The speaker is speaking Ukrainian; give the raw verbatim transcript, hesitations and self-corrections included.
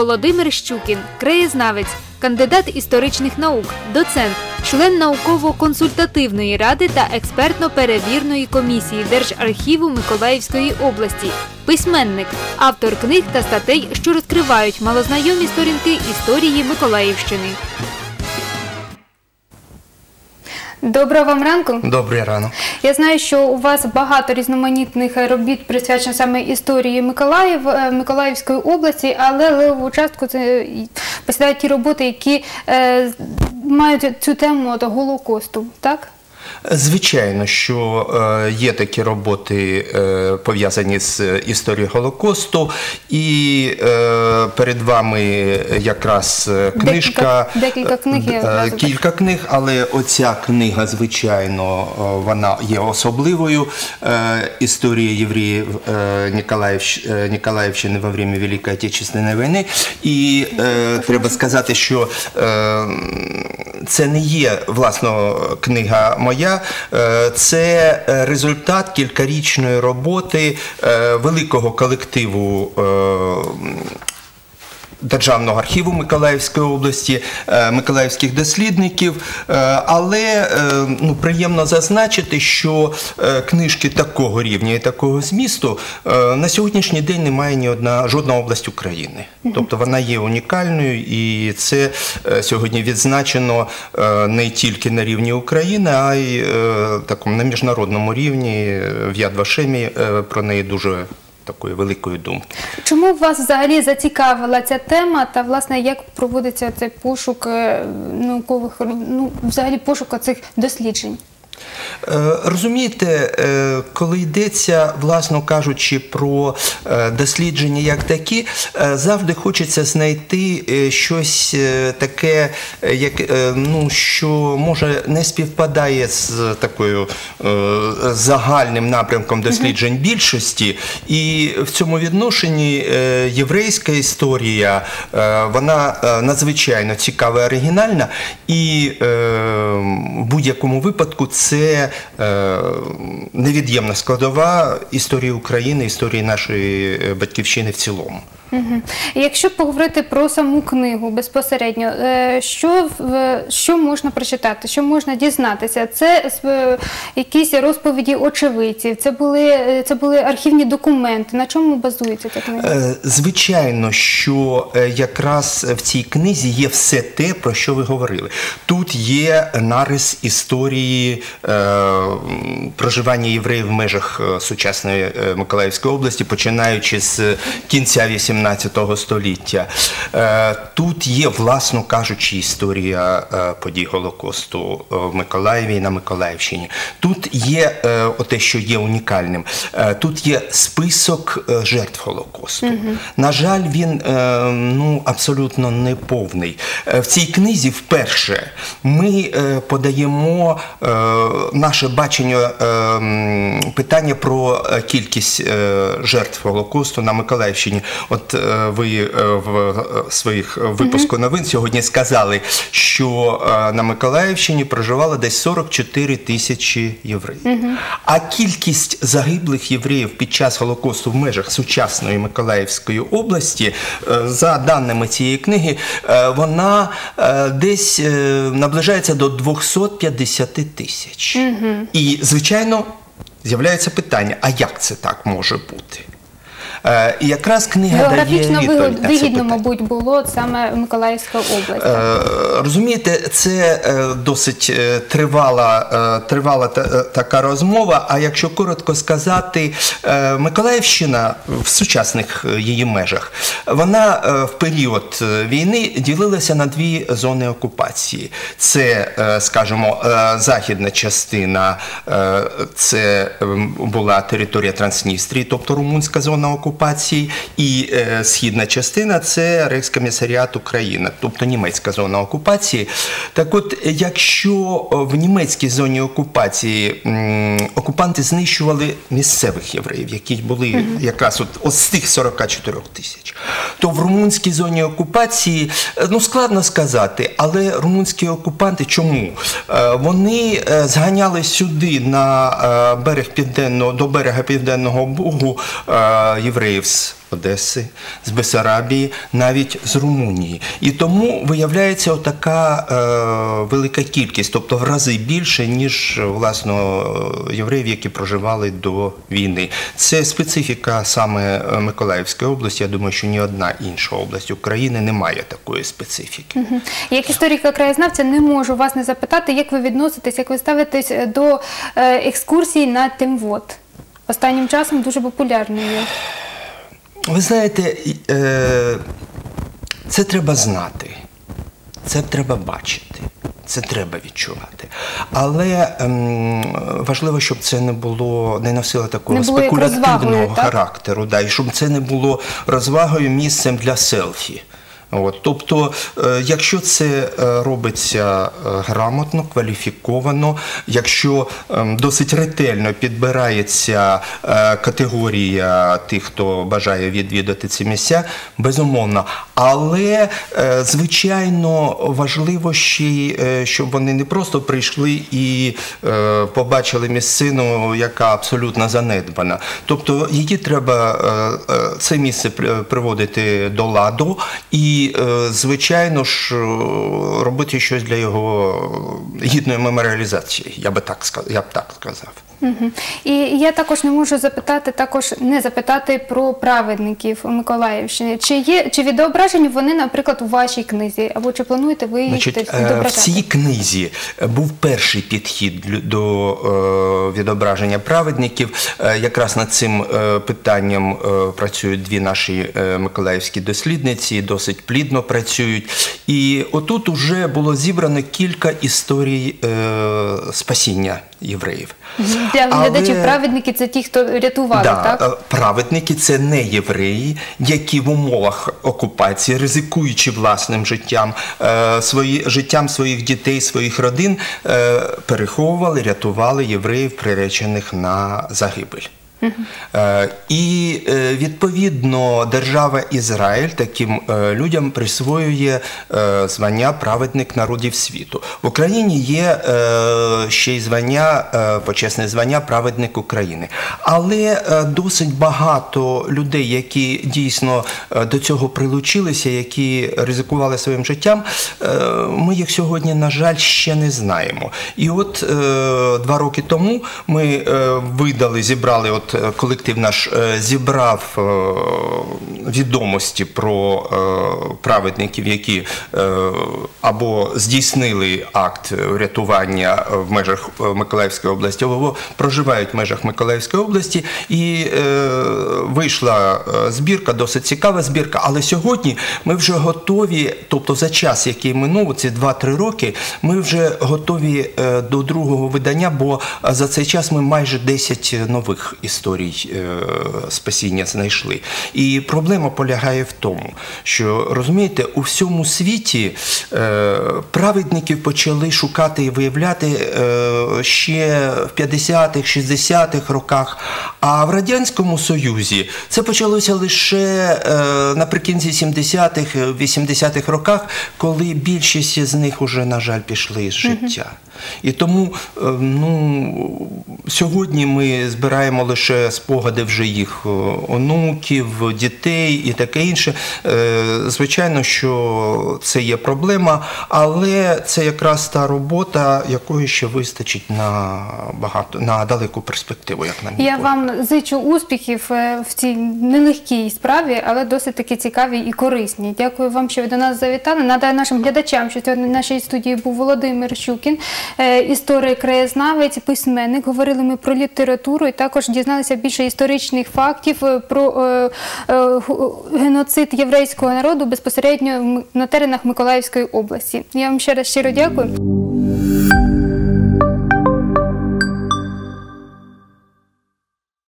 Володимир Щукін – краєзнавець, кандидат історичних наук, доцент, член науково-консультативної ради та експертно-перевірної комісії Держархіву Миколаївської області, письменник, автор книг та статей, що розкривають малознайомі сторінки історії Миколаївщини. Доброго вам ранку. Добрий ранок. Я знаю, що у вас багато різноманітних робіт присвячено саме історії Миколаїв, Миколаївської області, але левову частку посідають ті роботи, які е, мають цю тему до Голокосту, так? Звичайно, що є такі роботи, пов'язані з історією Голокосту, і перед вами якраз книжка, декілька, декілька книг, кілька книг, але оця книга, звичайно, вона є особливою. Історія євреїв Ніколаївщини во время Великої Отечественної війни. І треба сказати, що це не є, власне, книга моя, це результат кількарічної роботи великого колективу Державного архіву Миколаївської області, миколаївських дослідників, але ну, приємно зазначити, що книжки такого рівня і такого змісту на сьогоднішній день немає ні одна, жодна область України. Тобто вона є унікальною, і це сьогодні відзначено не тільки на рівні України, а й такому, на міжнародному рівні, в Яд Вашемі про неї дуже такої великої думки. Чому вас взагалі зацікавила ця тема та, власне, як проводиться цей пошук наукових, ну, взагалі пошук цих досліджень? Розумієте, коли йдеться, власно кажучи, про дослідження як такі, завжди хочеться знайти щось таке, як, ну, що, може, не співпадає з такою загальним напрямком досліджень більшості. І в цьому відношенні єврейська історія, вона надзвичайно цікава і оригінальна, і в будь-якому випадку це Це е, невід'ємна складова історії України, історії нашої батьківщини в цілому. Угу. Якщо поговорити про саму книгу безпосередньо, що, що можна прочитати, що можна дізнатися? Це якісь розповіді очевидців, це були, це були архівні документи. На чому базується ця книга? Звичайно, що якраз в цій книзі є все те, про що ви говорили. Тут є нарис історії е, проживання євреїв в межах сучасної Миколаївської області, починаючи з кінця вісімнадцятого сімнадцятого століття. Тут є, власно кажучи, історія подій Голокосту в Миколаєві і на Миколаївщині. Тут є те, що є унікальним. Тут є список жертв Голокосту. Угу. На жаль, він ну, абсолютно неповний. В цій книзі вперше ми подаємо наше бачення питання про кількість жертв Голокосту на Миколаївщині. От ви в своїх випуску новин сьогодні сказали, що на Миколаївщині проживало десь сорок чотири тисячі євреїв. Uh-huh. А кількість загиблих євреїв під час Голокосту в межах сучасної Миколаївської області, за даними цієї книги, вона десь наближається до двохсот п'ятдесяти тисяч. Uh-huh. І, звичайно, з'являється питання, а як це так може бути? І якраз книга дає відповідь на це питання. Мабуть, було саме Миколаївська область. Розумієте, це досить тривала, тривала така розмова, а якщо коротко сказати, Миколаївщина в сучасних її межах, вона в період війни ділилася на дві зони окупації. Це, скажімо, західна частина, це була територія Трансністрії, тобто румунська зона окупації, окупації, і е, східна частина – це Рейхскомісаріат Україна, тобто німецька зона окупації. Так от, якщо в німецькій зоні окупації м, окупанти знищували місцевих євреїв, які були mm-hmm. якраз от, от з тих сорока чотирьох тисяч, то в румунській зоні окупації, ну складно сказати, але румунські окупанти чому? Е, вони е, зганяли сюди на е, берег південного, до берега Південного Бугу е, євреїв, євреїв з Одеси, з Бесарабії, навіть з Румунії. І тому виявляється отака е, велика кількість, тобто в рази більше, ніж, власне, євреїв, які проживали до війни. Це специфіка саме Миколаївської області. Я думаю, що ні одна інша область України не має такої специфіки. Угу. Як історика-краєзнавця не можу вас не запитати, як ви відноситесь, як ви ставитесь до екскурсій на Темвод? Останнім часом дуже популярною. Ви знаєте, це треба знати, це треба бачити, це треба відчувати. Але важливо, щоб це не було, не носило такого спекулятивного характеру, да, і щоб це не було розвагою, місцем для селфі. От, тобто, якщо це робиться грамотно, кваліфіковано, якщо досить ретельно підбирається категорія тих, хто бажає відвідати ці місця, безумовно. Але, звичайно, важливо ще, щоб вони не просто прийшли і побачили місцину, яка абсолютно занедбана. Тобто, її треба, це місце приводити до ладу і, І, звичайно ж, робити щось для його гідної меморіалізації, я б так сказав, я б так сказав. Угу. І я також не можу запитати, також не запитати про праведників Миколаївщини. Чи є, чи відображені вони, наприклад, у вашій книзі, або чи плануєте ви їх відображати? В цій книзі був перший підхід до відображення праведників. Якраз над цим питанням працюють дві наші миколаївські дослідниці, досить плідно працюють. І отут уже було зібрано кілька історій спасіння євреїв. Для глядачів, але... праведники – це ті, хто рятували, да, так? Праведники – це не євреї, які в умовах окупації, ризикуючи власним життям, свої, життям своїх дітей, своїх родин, переховували, рятували євреїв, приречених на загибель. Uh-huh. І, відповідно, держава Ізраїль таким людям присвоює звання «Праведник народів світу». В Україні є ще й звання, почесне звання «Праведник України». Але досить багато людей, які дійсно до цього прилучилися, які ризикували своїм життям, ми їх сьогодні, на жаль, ще не знаємо. І от два роки тому ми видали, зібрали от колектив наш зібрав відомості про праведників, які або здійснили акт рятування в межах Миколаївської області, або проживають в межах Миколаївської області. І вийшла збірка, досить цікава збірка. Але сьогодні ми вже готові, тобто за час, який минув, ці два-три роки, ми вже готові до другого видання, бо за цей час ми майже десять нових історій спасіння знайшли. І проблема полягає в тому, що, розумієте, у всьому світі праведників почали шукати і виявляти ще в п'ятдесятих, шістдесятих роках, а в Радянському Союзі це почалося лише наприкінці сімдесятих, вісімдесятих роках, коли більшість з них уже, на жаль, пішли з життя. І тому, ну, сьогодні ми збираємо лише спогади вже їх онуків, дітей і таке інше. Звичайно, що це є проблема, але це якраз та робота, якої ще вистачить на багато, на далеку перспективу, як на мій погляд. Я вам зичу успіхів в цій нелегкій справі, але досить таки цікаві і корисні. Дякую вам, що ви до нас завітали. Нагадаю нашим глядачам, що сьогодні в нашій студії був Володимир Щукін, історик-краєзнавець, письменник. Говорили ми про літературу і також дізналися більше історичних фактів про е, е, геноцид єврейського народу безпосередньо на теренах Миколаївської області. Я вам ще раз щиро дякую.